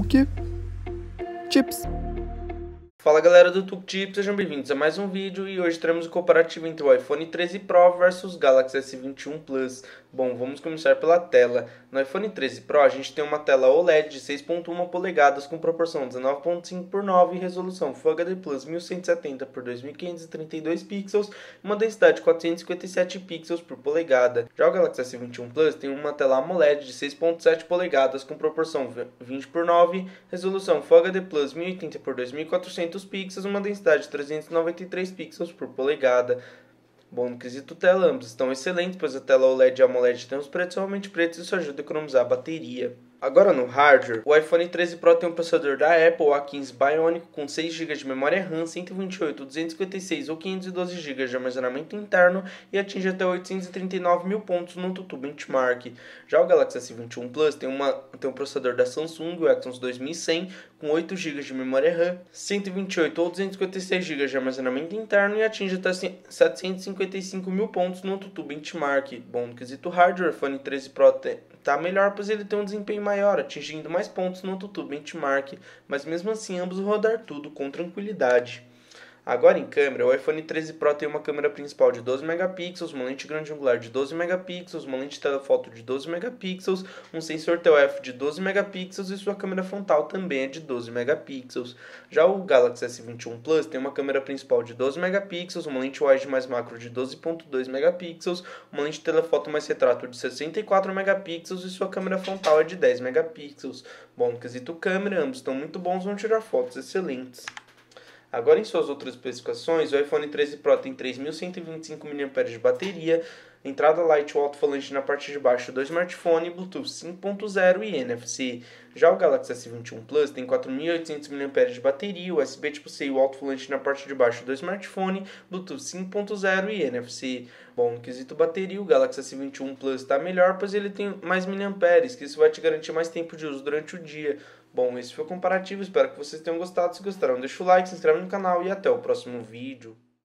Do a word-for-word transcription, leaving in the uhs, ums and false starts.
notebook, chips. Fala galera do TukTip, sejam bem-vindos a mais um vídeo e hoje teremos o comparativo entre o iPhone treze Pro versus Galaxy S vinte e um Plus. Bom, vamos começar pela tela. No iPhone treze Pro a gente tem uma tela O L E D de seis vírgula um polegadas com proporção dezenove vírgula cinco por nove e resolução Full H D plus mil cento e setenta por dois mil quinhentos e trinta e dois pixels, uma densidade de quatrocentos e cinquenta e sete pixels por polegada. Já o Galaxy S vinte e um Plus tem uma tela AMOLED de seis vírgula sete polegadas com proporção vinte por nove, resolução Full H D plus mil e oitenta por dois mil e quatrocentos pixels, uma densidade de trezentos e noventa e três pixels por polegada. Bom, no quesito tela, ambos estão excelentes, pois a tela O L E D e a AMOLED tem os pretos realmente pretos e isso ajuda a economizar a bateria. Agora no hardware, o iPhone treze Pro tem um processador da Apple A quinze Bionic com seis gigas de memória RAM, cento e vinte e oito, duzentos e cinquenta e seis ou quinhentos e doze gigas de armazenamento interno e atinge até oitocentos e trinta e nove mil pontos no TukTip Benchmark. Já o Galaxy S vinte e um Plus tem, uma, tem um processador da Samsung, o Exynos dois mil e cem, com oito gigas de memória RAM, cento e vinte e oito ou duzentos e cinquenta e seis gigas de armazenamento interno e atinge até setecentos e cinquenta e cinco mil pontos no TukTip Benchmark. Bom, no quesito hardware, o iPhone treze Pro está melhor, pois ele tem um desempenho mais maior, atingindo mais pontos no TukTip Benchmark, mas mesmo assim ambos rodar tudo com tranquilidade. Agora em câmera, o iPhone treze Pro tem uma câmera principal de doze megapixels, uma lente grande angular de doze megapixels, uma lente telefoto de doze megapixels, um sensor T O F de doze megapixels e sua câmera frontal também é de doze megapixels. Já o Galaxy S vinte e um Plus tem uma câmera principal de doze megapixels, uma lente wide mais macro de doze vírgula dois megapixels, uma lente telefoto mais retrato de sessenta e quatro megapixels e sua câmera frontal é de dez megapixels. Bom, no quesito câmera, ambos estão muito bons, vão tirar fotos excelentes. Agora em suas outras especificações, o iPhone treze Pro tem três mil cento e vinte e cinco miliamperes-hora de bateria, entrada Lightning ou alto-falante na parte de baixo do smartphone, Bluetooth cinco ponto zero e N F C. Já o Galaxy S vinte e um Plus tem quatro mil e oitocentos miliamperes-hora de bateria, U S B tipo C e o alto-falante na parte de baixo do smartphone, Bluetooth cinco ponto zero e N F C. Bom, no quesito bateria, o Galaxy S vinte e um Plus está melhor, pois ele tem mais miliamperes, que isso vai te garantir mais tempo de uso durante o dia. Bom, esse foi o comparativo, espero que vocês tenham gostado. Se gostaram, deixa o like, se inscreve no canal e até o próximo vídeo.